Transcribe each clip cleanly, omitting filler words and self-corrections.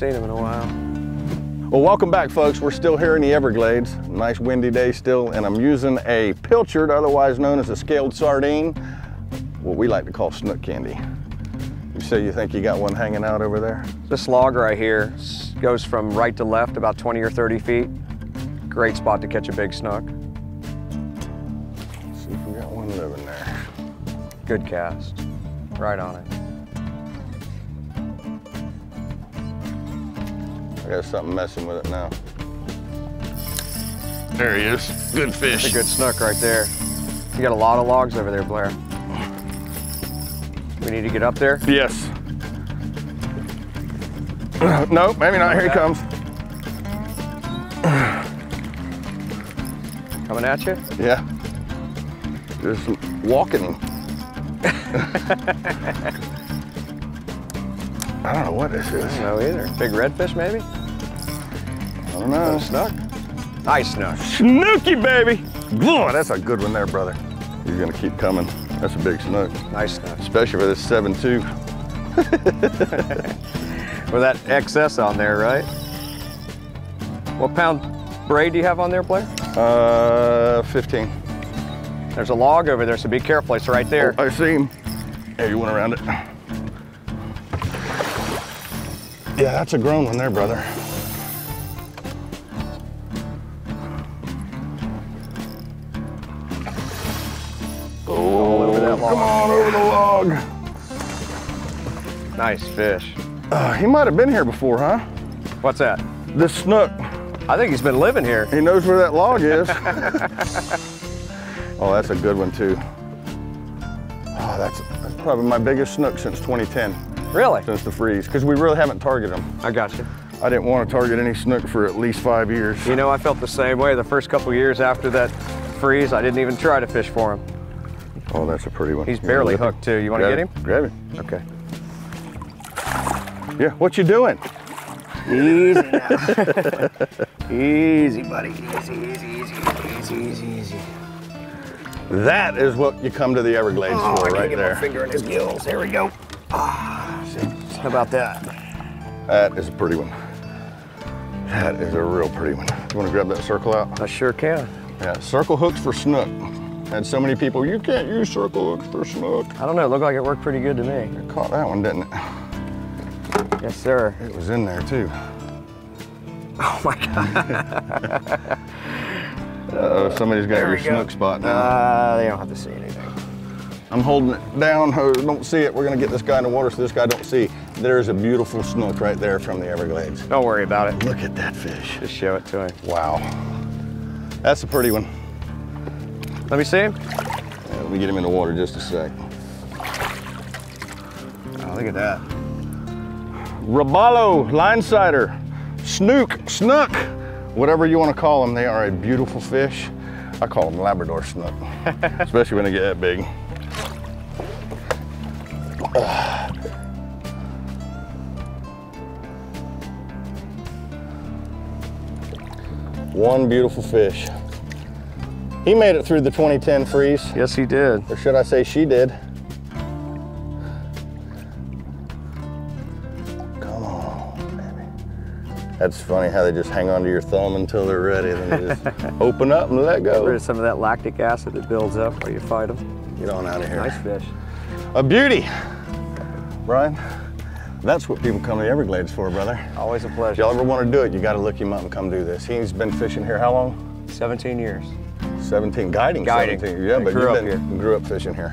haven't seen them in a while. Well, welcome back, folks. We're still here in the Everglades. Nice windy day still, and I'm using a pilchard, otherwise known as a scaled sardine, what we like to call snook candy. You say you think you got one hanging out over there? This log right here goes from right to left about 20 or 30 feet. Great spot to catch a big snook. Let's see if we got one living there. Good cast. Right on it. I got something messing with it now. There he is. Good fish. That's a good snook right there. You got a lot of logs over there, Blair. We need to get up there? Yes. Nope, maybe not. Here he comes. Coming at you? Yeah. Just walking. I don't know what this is. I don't know either. Big redfish, maybe? I don't know. Snook? Nice snook. Snooky, baby! Boy, that's a good one there, brother. You're gonna keep coming. That's a big snook. Nice snook. Especially for this 7.2. With that XS on there, right? What pound braid do you have on there, Blair? 15. There's a log over there, so be careful. It's right there. Oh, I see him. Hey, you went around it. Yeah, that's a grown one there, brother. Nice fish. He might have been here before, huh? What's that? This snook. I think he's been living here. He knows where that log is. Oh, that's a good one too. Oh, that's probably my biggest snook since 2010. Really? Since the freeze, because we really haven't targeted them. I got you. I didn't want to target any snook for at least 5 years. You know, I felt the same way the first couple years after that freeze. I didn't even try to fish for him. Oh, that's a pretty one. He's barely hooked too. You want to get him? Grab him. Okay. Yeah, what you doing? Easy now. Easy, buddy. Easy. That is what you come to the Everglades for, right there. I can get my finger in his gills. There we go. Ah, how about that? That is a pretty one. That is a real pretty one. You want to grab that circle out? I sure can. Yeah, circle hooks for snook. Had so many people, you can't use circle hooks for snook. I don't know. It looked like it worked pretty good to me. It caught that one, didn't it? Yes, sir. It was in there, too. Oh, my God. Uh-oh, somebody's got your snook spot now. They don't have to see anything. I'm holding it down. Don't see it. We're going to get this guy in the water so this guy don't see. There's a beautiful snook right there from the Everglades. Don't worry about it. Look at that fish. Just show it to him. Wow. That's a pretty one. Let me see him. Yeah, let me get him in the water just a sec. Oh, look at that. Robalo, linesider, snook, snook, whatever you want to call them, they are a beautiful fish. I call them Labrador snook, especially when they get that big. One beautiful fish. He made it through the 2010 freeze. Yes, he did. Or should I say she did. That's funny how they just hang on to your thumb until they're ready, then they just open up and let go. Get rid of some of that lactic acid that builds up while you fight them. Get on out of here. Nice fish. A beauty. Brian, that's what people come to the Everglades for, brother. Always a pleasure. If y'all ever want to do it, you got to look him up and come do this. He's been fishing here how long? 17 years. 17, guiding. 17. Yeah, but you grew up fishing here.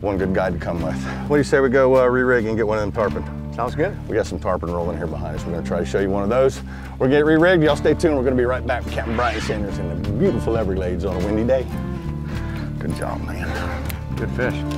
One good guide to come with. What do you say we go re-rig and get one of them tarpon? Sounds good. We got some tarpon rolling here behind us. We're going to try to show you one of those. We're going to get re-rigged. Y'all stay tuned. We're going to be right back with Captain Brian Sanders in the beautiful Everglades on a windy day. Good job, man. Good fish.